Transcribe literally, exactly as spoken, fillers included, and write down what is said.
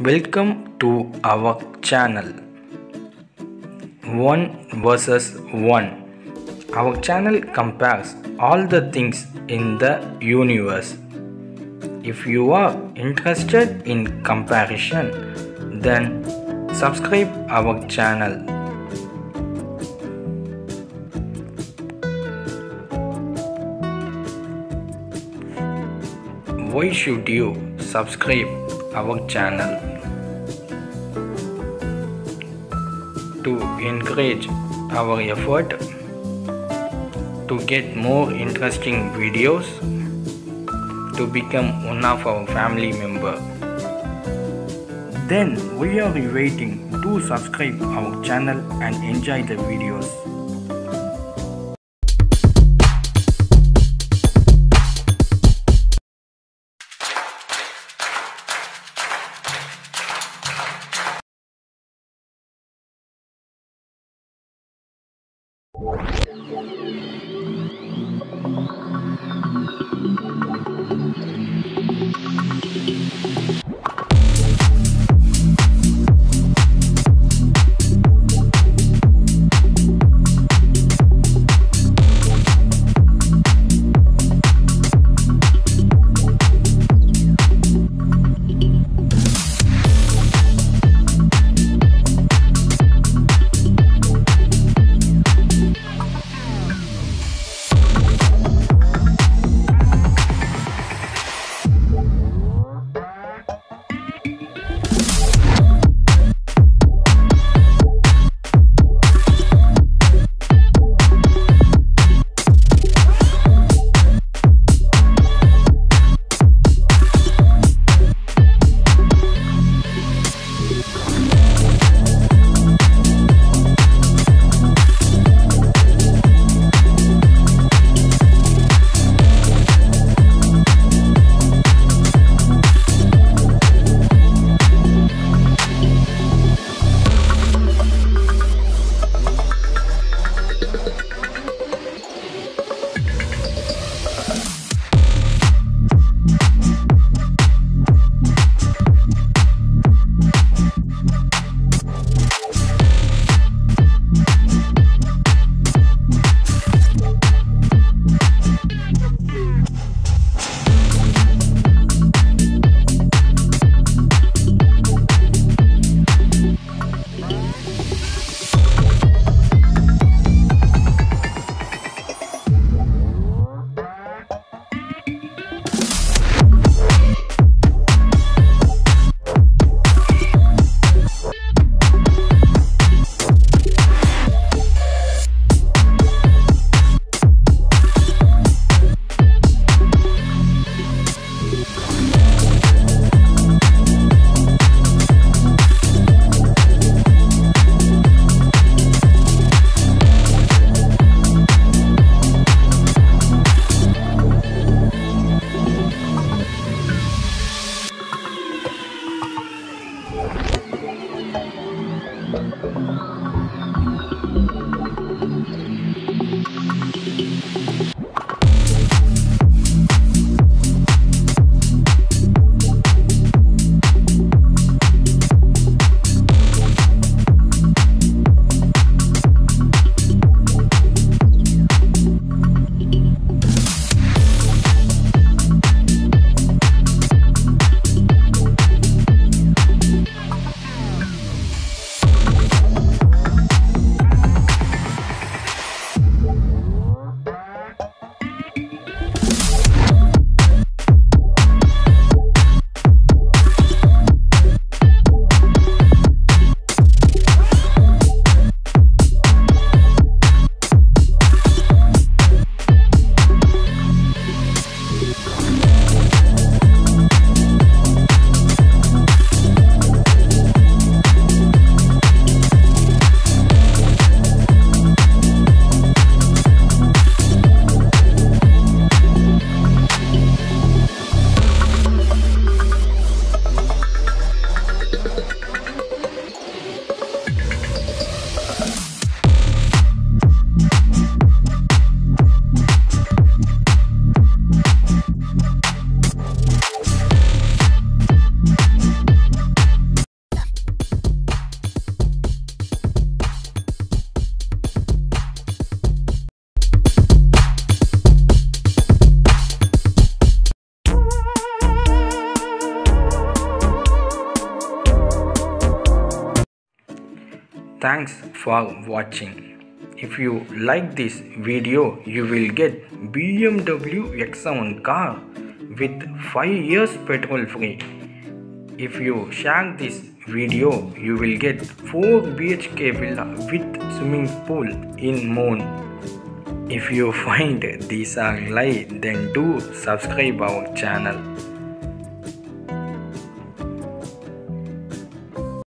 Welcome to our channel one versus one. Our channel compares all the things in the universe. If you are interested in comparison, then subscribe our channel. Why should you subscribe our channel? To encourage our effort, to get more interesting videos, to become one of our family member. Then we are waiting to subscribe our channel and enjoy the videos. Thanks for watching. If you like this video, you will get B M W X seven car with five years petrol free. If you share this video, you will get four B H K villa with swimming pool in Moon. If you find these are light, then do subscribe our channel.